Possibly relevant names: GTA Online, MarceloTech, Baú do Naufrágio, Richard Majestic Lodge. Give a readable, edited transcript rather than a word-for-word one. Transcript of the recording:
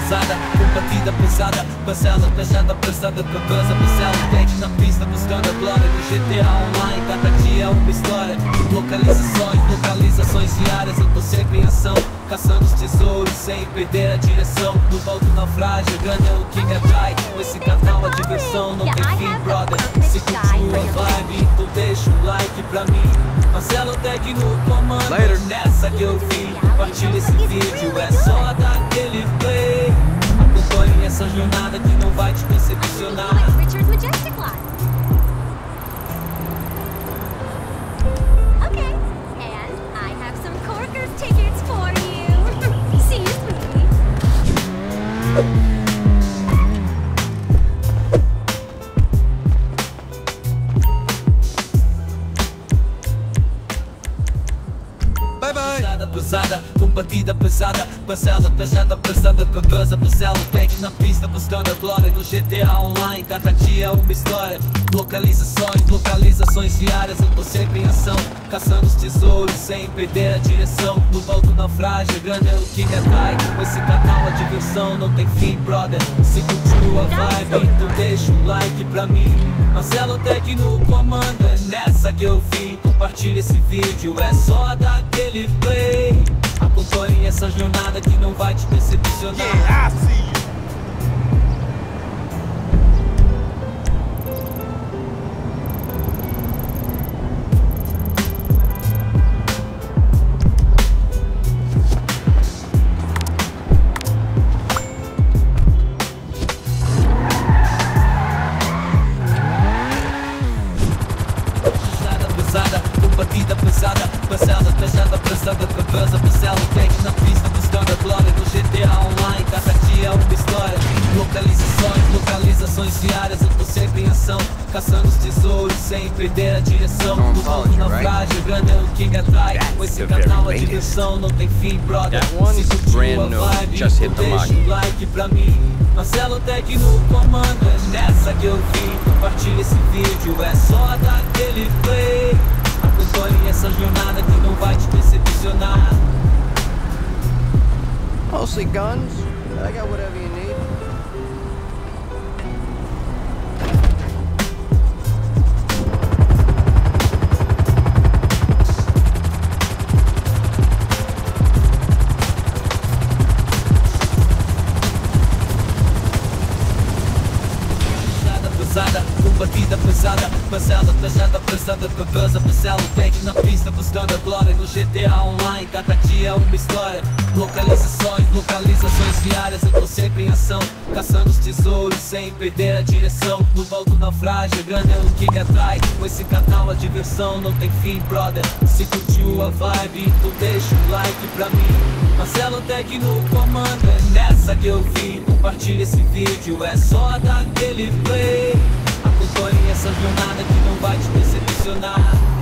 pesada, combatida pesada, parcela taxada, prestada, perversa, MarceloTech na pista, buscando a glória do GTA Online. Cada dia é uma história, localizações diárias. Eu tô sempre em ação, caçando os tesouros sem perder a direção. No volto naufrágio, grande é o que me atrai. Nesse canal a diversão não tem fim, brother. Se curtiu a vibe, então deixa um like pra mim. MarceloTech no comando, nessa que eu vim. Compartilha esse vídeo, é só dar aquele play. Acompanhe essa jornada que não vai te decepcionar. Richard Majestic Lodge. Pesada, combatida pesada, parcela taxada, prestada, perversa, MarceloTech na pista, buscando a glória do GTA Online. Cada dia é uma história, localizações diárias. Eu tô sempre em ação, caçando os tesouros sem perder a direção. No volto naufrágio, grande é o que me atrai. Com esse canal a diversão não tem fim, brother. Se curtiu a vibe, então deixa um like pra mim. MarceloTech no comando, é nessa que eu vim. Compartilha esse vídeo, é só dar aquele play. Acompanhe essa jornada que não vai te decepcionar. Yeah, I see you. Combatida pesada, parcela taxada, prestada, perversa, MarceloTech na pista, buscando a glória do GTA Online. Cada dia é uma história, localizações diárias. Eu tô sempre em ação, caçando os tesouros sem perder a direção. No mundo naufrágio, grande é o que me atrai. Com esse canal a diversão não tem fim, brother. Se curtiu a vibe, deixa um like pra mim. MarceloTech no comando, é nessa que eu vim. Compartilha esse vídeo, é só dar aquele play. Acompanhe essa jornada que não vai te decepcionar. Mostly guns, but I got whatever you need. Combatida pesada, parcela taxada, prestada, perversa, MarceloTech na pista, buscando a glória no GTA Online. Cada dia é uma história, localizações diárias. Eu tô sempre em ação, caçando os tesouros sem perder a direção. No volto naufrágio, grande é o que me atrai. Com esse canal a diversão não tem fim, brother. Se curtiu a vibe, então deixa um like pra mim. MarceloTech no comando, é nessa que eu vim. Compartilha esse vídeo, é só dar aquele play. Acompanhe essa jornada que não vai te decepcionar.